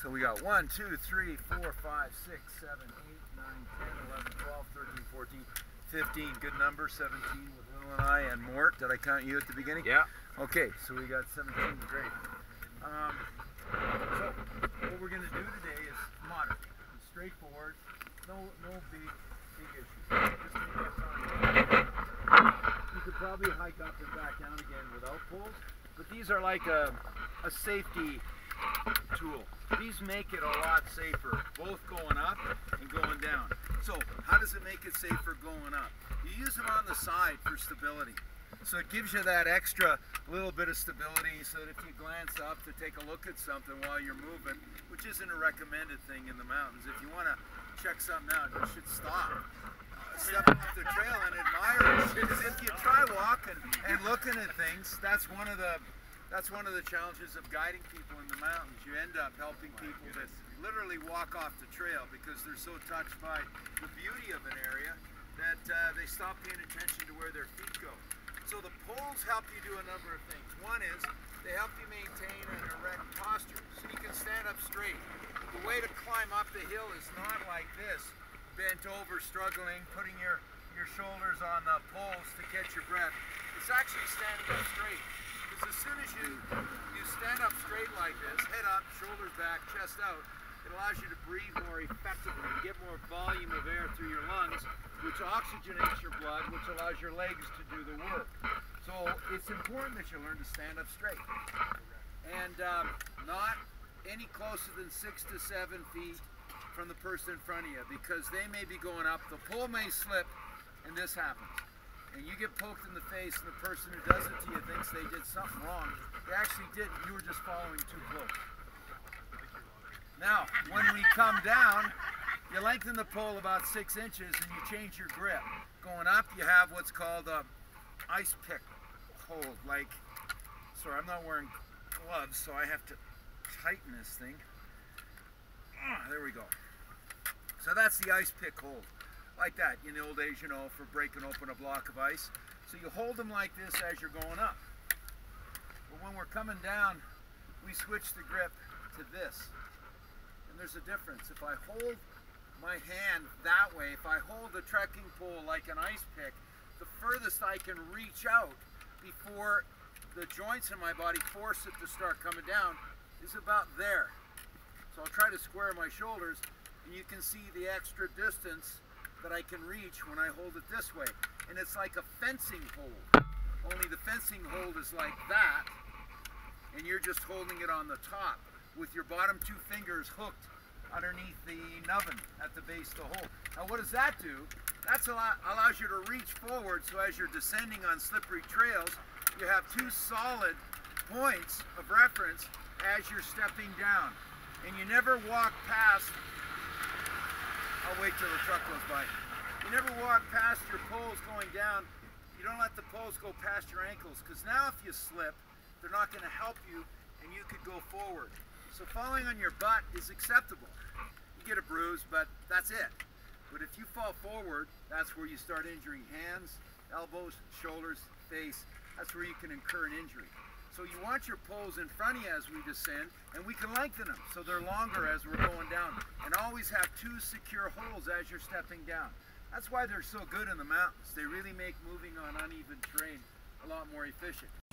So we got 1, 2, 3, 4, 5, 6, 7, 8, 9, 10, 11, 12, 13, 14, 15. Good number, 17 with Will and I and Mort. Did I count you at the beginning? Yeah. Okay, so we got 17. Great. So what we're going to do today is moderate. It's straightforward. No big issues. Just make us on. You could probably hike up and back down again without poles, but these are like a safety tool. These make it a lot safer, both going up and going down. So how does it make it safer going up? You use them on the side for stability. So it gives you that extra little bit of stability so that if you glance up to take a look at something while you're moving, which isn't a recommended thing in the mountains. If you want to check something out, you should stop. Step off the trail and admire it. Because if you try walking and looking at things, that's one of the challenges of guiding people in the mountains. You end up helping people that literally walk off the trail because they're so touched by the beauty of an area that they stop paying attention to where their feet go. So the poles help you do a number of things. One is they help you maintain an erect posture so you can stand up straight. The way to climb up the hill is not like this, bent over, struggling, putting your shoulders on the poles to catch your breath. It's actually standing up straight. As soon as you stand up straight like this, head up, shoulders back, chest out, it allows you to breathe more effectively, you get more volume of air through your lungs, which oxygenates your blood, which allows your legs to do the work. So it's important that you learn to stand up straight. And not any closer than 6 to 7 feet from the person in front of you, because they may be going up, the pole may slip, and this happens. And you get poked in the face, and the person who does it to you thinks they did something wrong. They actually didn't. You were just following too close. Now, when we come down, you lengthen the pole about 6 inches, and you change your grip. Going up, you have what's called a ice pick hold. Like, sorry, I'm not wearing gloves, so I have to tighten this thing. There we go. So that's the ice pick hold. Like that in the old days, you know, for breaking open a block of ice. So you hold them like this as you're going up. But when we're coming down, we switch the grip to this. And there's a difference. If I hold my hand that way, if I hold the trekking pole like an ice pick, the furthest I can reach out before the joints in my body force it to start coming down is about there. So I'll try to square my shoulders, and you can see the extra distance that I can reach when I hold it this way. And it's like a fencing hold, only the fencing hold is like that, and you're just holding it on the top with your bottom 2 fingers hooked underneath the nubbin at the base of the hole. Now what does that do? That allows you to reach forward, so as you're descending on slippery trails, you have 2 solid points of reference as you're stepping down. And you never walk past I'll wait till the truck goes by. You never walk past your poles going down. You don't let the poles go past your ankles, because now if you slip, they're not going to help you, and you could go forward. So falling on your butt is acceptable. You get a bruise, but that's it. But if you fall forward, that's where you start injuring hands, elbows, shoulders, face. That's where you can incur an injury. So you want your poles in front of you as we descend, and we can lengthen them so they're longer as we're going down. And always have 2 secure holes as you're stepping down. That's why they're so good in the mountains. They really make moving on uneven terrain a lot more efficient.